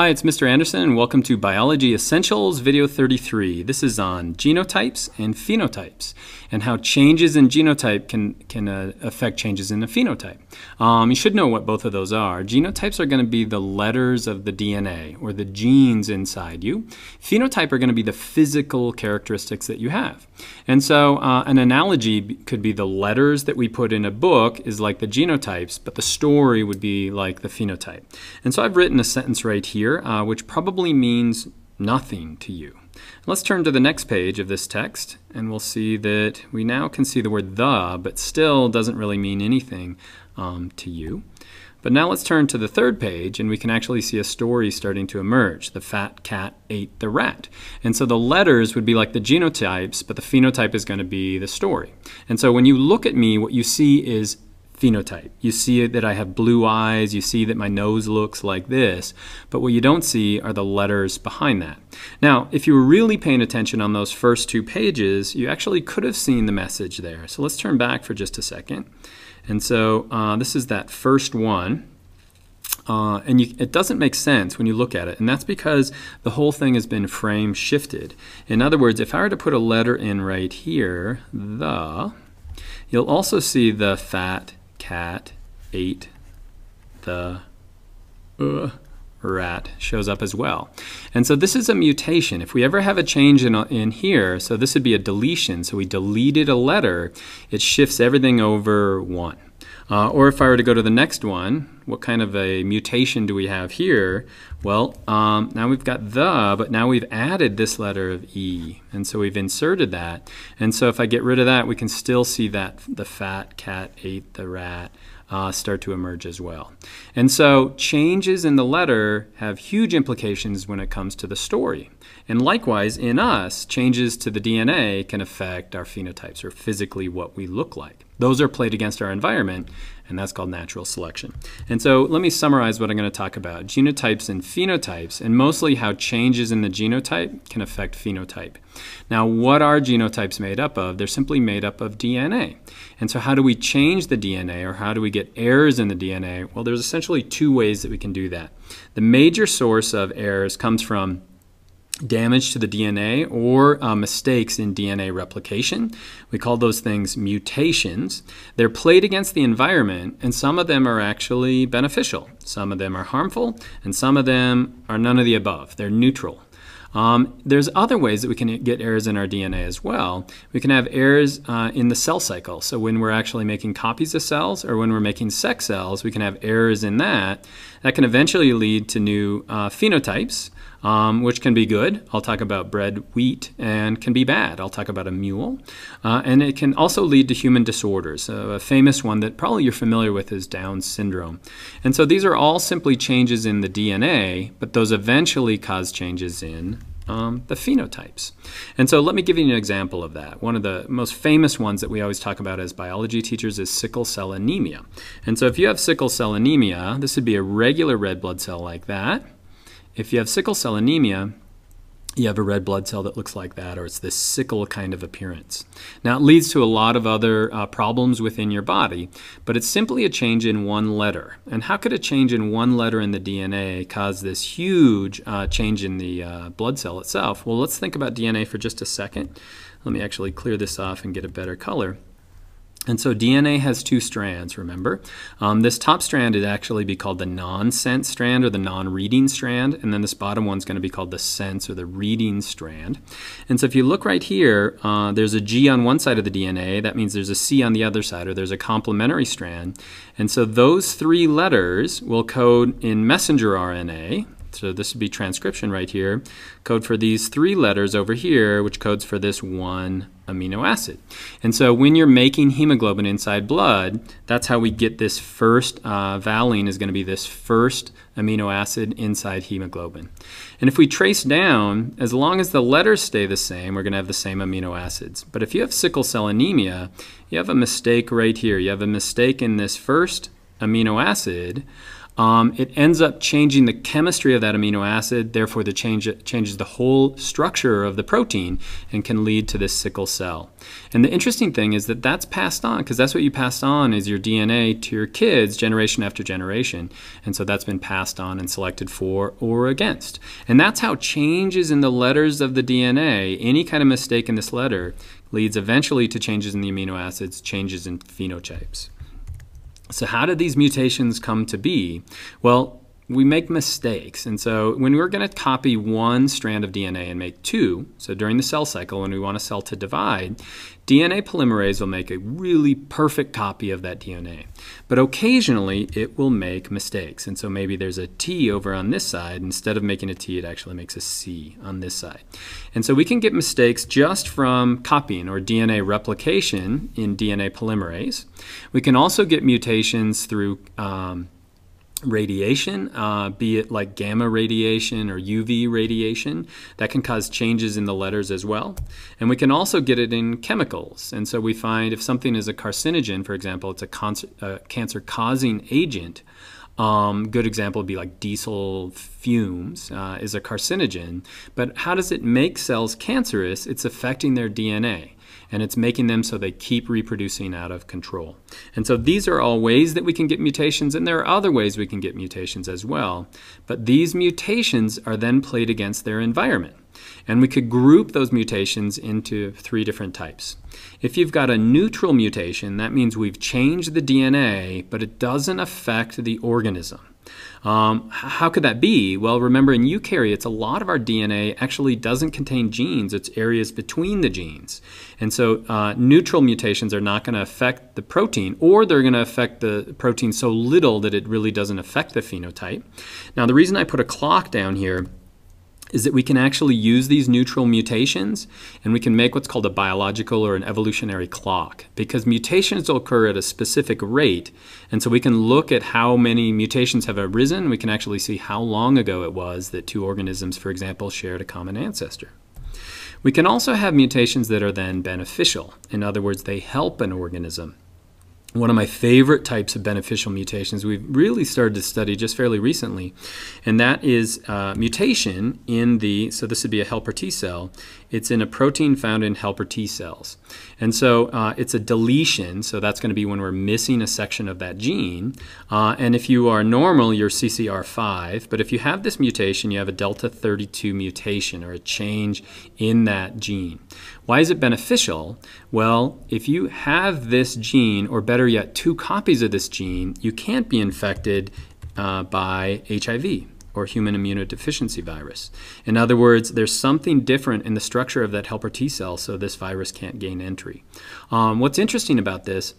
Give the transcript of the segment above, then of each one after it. Hi, it's Mr. Anderson and welcome to Biology Essentials video 33. This is on genotypes and phenotypes and how changes in genotype can affect changes in the phenotype. You should know what both of those are. Genotypes are going to be the letters of the DNA or the genes inside you. Phenotype are going to be the physical characteristics that you have. And so an analogy could be the letters that we put in a book is like the genotypes, but the story would be like the phenotype. And so I've written a sentence right here which probably means nothing to you. Let's turn to the next page of this text and we'll see that we now can see the word "the" but still doesn't really mean anything to you. But now let's turn to the third page and we can actually see a story starting to emerge. The fat cat ate the rat. And so the letters would be like the genotypes, but the phenotype is going to be the story. And so when you look at me, what you see is phenotype. You see that I have blue eyes, you see that my nose looks like this, but what you don't see are the letters behind that. Now, if you were really paying attention on those first two pages, you actually could have seen the message there. So let's turn back for just a second. And so this is that first one. And it doesn't make sense when you look at it, and that's because the whole thing has been frame shifted. In other words, if I were to put a letter in right here, "the," you'll also see the fat cat ate the rat shows up as well. And so this is a mutation. If we ever have a change in here, so this would be a deletion. So we deleted a letter, it shifts everything over one. Or if I were to go to the next one, what kind of a mutation do we have here? Well, now we've got "the," but now we've added this letter of "e." And so we've inserted that. And so if I get rid of that, we can still see that the fat cat ate the rat start to emerge as well. And so changes in the letter have huge implications when it comes to the story. And likewise, in us, changes to the DNA can affect our phenotypes or physically what we look like. Those are played against our environment, and that's called natural selection. And so let me summarize what I'm going to talk about, genotypes and phenotypes, and mostly how changes in the genotype can affect phenotype. Now, what are genotypes made up of? They're simply made up of DNA. And so how do we change the DNA, or how do we get errors in the DNA? Well, there's essentially two ways that we can do that. The major source of errors comes from damage to the DNA or mistakes in DNA replication. We call those things mutations. They're played against the environment, and some of them are actually beneficial. Some of them are harmful, and some of them are none of the above. They're neutral. There's other ways that we can get errors in our DNA as well. We can have errors in the cell cycle. So when we're actually making copies of cells or when we're making sex cells, we can have errors in that. That can eventually lead to new phenotypes, which can be good. I'll talk about bread, wheat, and can be bad. I'll talk about a mule. And it can also lead to human disorders. A famous one that probably you're familiar with is Down syndrome. And so these are all simply changes in the DNA, but those eventually cause changes in the phenotypes. And so let me give you an example of that. One of the most famous ones that we always talk about as biology teachers is sickle cell anemia. And so if you have sickle cell anemia, this would be a regular red blood cell like that. If you have sickle cell anemia, you have a red blood cell that looks like that, or it's this sickle kind of appearance. Now, it leads to a lot of other problems within your body, but it's simply a change in one letter. And how could a change in one letter in the DNA cause this huge change in the blood cell itself? Well, let's think about DNA for just a second. Let me actually clear this off and get a better color. And so DNA has two strands, remember. This top strand would actually be called the non-sense strand or the non-reading strand, and then this bottom one's going to be called the sense or the reading strand. And so if you look right here, there's a G on one side of the DNA. That means there's a C on the other side, or there's a complementary strand. And so those three letters will code in messenger RNA. So this would be transcription right here, code for these three letters over here, which codes for this one amino acid. And so when you're making hemoglobin inside blood, that's how we get this first valine is going to be this first amino acid inside hemoglobin. And if we trace down, as long as the letters stay the same, we're going to have the same amino acids. But if you have sickle cell anemia, you have a mistake right here. You have a mistake in this first amino acid. It ends up changing the chemistry of that amino acid, therefore the changes the whole structure of the protein and can lead to this sickle cell. And the interesting thing is that that's passed on, because that's what you passed on is your DNA to your kids generation after generation. And so that's been passed on and selected for or against. And that's how changes in the letters of the DNA, any kind of mistake in this letter, leads eventually to changes in the amino acids, changes in phenotypes. So how did these mutations come to be? Well, we make mistakes. And so when we're going to copy one strand of DNA and make two, so during the cell cycle when we want a cell to divide, DNA polymerase will make a really perfect copy of that DNA. But occasionally it will make mistakes. And so maybe there's a T over on this side. Instead of making a T, it actually makes a C on this side. And so we can get mistakes just from copying or DNA replication in DNA polymerase. We can also get mutations through radiation, be it like gamma radiation or UV radiation, that can cause changes in the letters as well. And we can also get it in chemicals. And so we find if something is a carcinogen, for example, it's a cancer-causing agent. Good example would be like diesel fumes is a carcinogen. But how does it make cells cancerous? It's affecting their DNA. And it's making them so they keep reproducing out of control. And so these are all ways that we can get mutations, and there are other ways we can get mutations as well. But these mutations are then played against their environment. And we could group those mutations into three different types. If you've got a neutral mutation, that means we've changed the DNA, but it doesn't affect the organism. How could that be? Well, remember in eukaryotes, a lot of our DNA actually doesn't contain genes. It's areas between the genes. And so neutral mutations are not going to affect the protein, or they're going to affect the protein so little that it really doesn't affect the phenotype. Now, the reason I put a clock down here is that we can actually use these neutral mutations and we can make what's called a biological or an evolutionary clock, because mutations will occur at a specific rate, and so we can look at how many mutations have arisen. We can actually see how long ago it was that two organisms, for example, shared a common ancestor. We can also have mutations that are then beneficial. In other words, they help an organism. One of my favorite types of beneficial mutations we've really started to study just fairly recently, and that is mutation in the, so this would be a helper T cell, it's in a protein found in helper T cells. And so it's a deletion, so that's going to be when we're missing a section of that gene. And if you are normal, you're CCR5, but if you have this mutation, you have a delta 32 mutation or a change in that gene. Why is it beneficial? Well, if you have this gene, or better yet, two copies of this gene, you can't be infected by HIV or human immunodeficiency virus. In other words, there's something different in the structure of that helper T cell, so this virus can't gain entry. What's interesting about this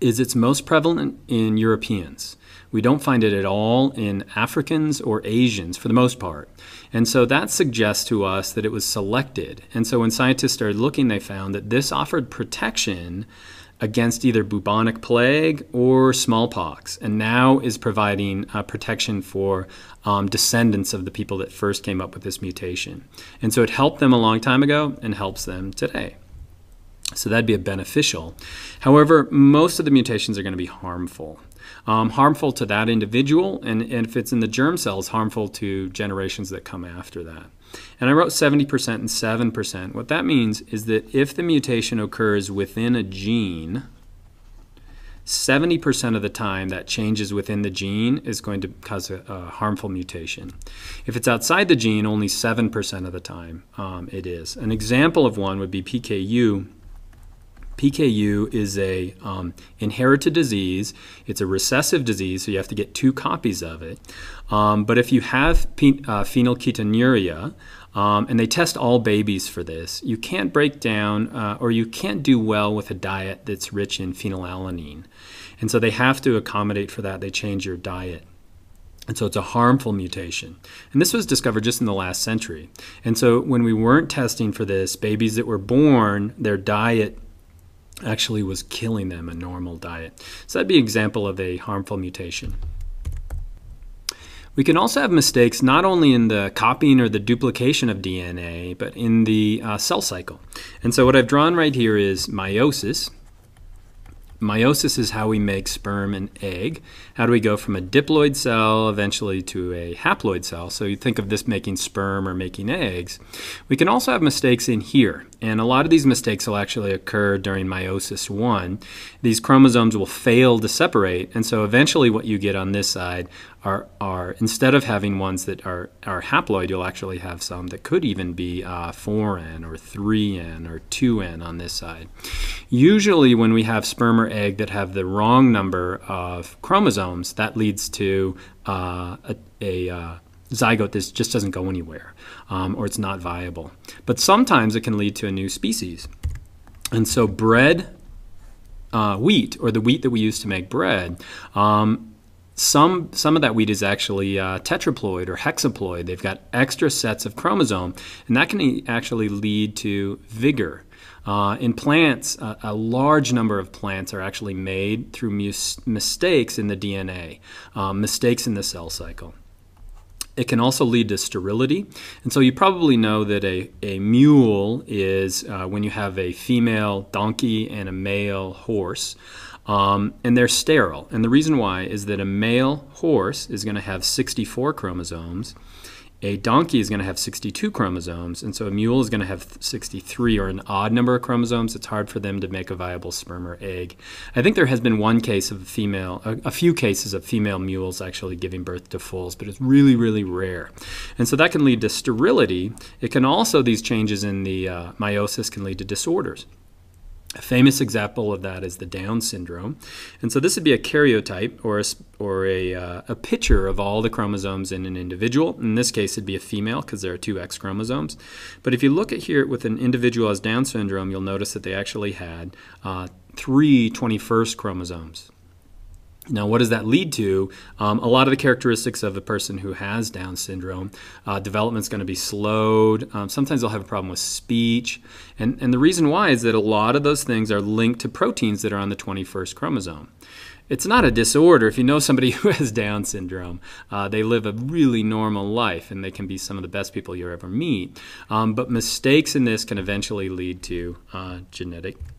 is it's most prevalent in Europeans. We don't find it at all in Africans or Asians for the most part. And so that suggests to us that it was selected. And so when scientists started looking, they found that this offered protection against either bubonic plague or smallpox, and now is providing protection for descendants of the people that first came up with this mutation. And so it helped them a long time ago and helps them today. So that'd be a beneficial. However, most of the mutations are going to be harmful. Harmful to that individual, and if it's in the germ cells, harmful to generations that come after that. And I wrote 70% and 7%. What that means is that if the mutation occurs within a gene, 70% of the time that changes within the gene is going to cause a harmful mutation. If it's outside the gene, only 7% of the time it is. An example of one would be PKU. PKU is a inherited disease. It's a recessive disease, so you have to get two copies of it. But if you have phenylketonuria, and they test all babies for this, you can't break down or you can't do well with a diet that's rich in phenylalanine. And so they have to accommodate for that. They change your diet. And so it's a harmful mutation. And this was discovered just in the last century. And so when we weren't testing for this, babies that were born, their diet actually was killing them, a normal diet. So that'd be an example of a harmful mutation. We can also have mistakes not only in the copying or the duplication of DNA, but in the cell cycle. And so what I've drawn right here is meiosis, meiosis is how we make sperm and egg. How do we go from a diploid cell eventually to a haploid cell? So you think of this making sperm or making eggs. We can also have mistakes in here, and a lot of these mistakes will actually occur during meiosis 1. These chromosomes will fail to separate, and so eventually what you get on this side are instead of having ones that are haploid, you'll actually have some that could even be 4N or 3N or 2N on this side. Usually when we have sperm or egg that have the wrong number of chromosomes, that leads to a zygote that just doesn't go anywhere, or it's not viable. But sometimes it can lead to a new species. And so bread, wheat, or the wheat that we use to make bread, Some of that wheat is actually tetraploid or hexaploid. They've got extra sets of chromosome, and that can actually lead to vigor. In plants, a large number of plants are actually made through mistakes in the DNA, mistakes in the cell cycle. It can also lead to sterility. And so you probably know that a mule is when you have a female donkey and a male horse. And they're sterile. And the reason why is that a male horse is going to have 64 chromosomes, a donkey is going to have 62 chromosomes, and so a mule is going to have 63 or an odd number of chromosomes. It's hard for them to make a viable sperm or egg. I think there has been one case of a few cases of female mules actually giving birth to foals, but it's really, really rare. And so that can lead to sterility. It can also, these changes in the meiosis can lead to disorders. A famous example of that is the Down syndrome. And so this would be a karyotype, or a picture of all the chromosomes in an individual. In this case, it'd be a female because there are 2 X chromosomes. But if you look at here with an individual as Down syndrome, you'll notice that they actually had 3 21st chromosomes. Now, what does that lead to? A lot of the characteristics of a person who has Down syndrome, development's going to be slowed. Sometimes they'll have a problem with speech. And the reason why is that a lot of those things are linked to proteins that are on the 21st chromosome. It's not a disorder. If you know somebody who has Down syndrome, they live a really normal life, and they can be some of the best people you'll ever meet. But mistakes in this can eventually lead to genetic disease.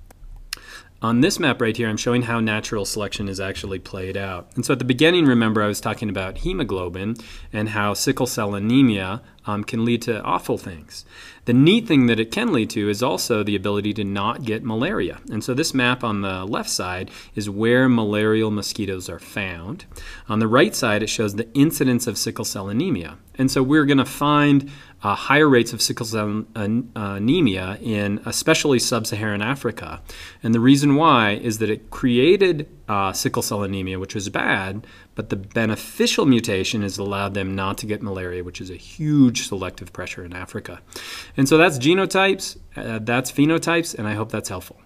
On this map right here, I'm showing how natural selection is actually played out. And so at the beginning, remember, I was talking about hemoglobin and how sickle cell anemia can lead to awful things. The neat thing that it can lead to is also the ability to not get malaria. And so this map on the left side is where malarial mosquitoes are found. On the right side, it shows the incidence of sickle cell anemia. And so we're going to find higher rates of sickle cell anemia in especially sub-Saharan Africa. And the reason why is that it created sickle cell anemia, which was bad, but the beneficial mutation has allowed them not to get malaria, which is a huge selective pressure in Africa. And so that's genotypes, that's phenotypes, and I hope that's helpful.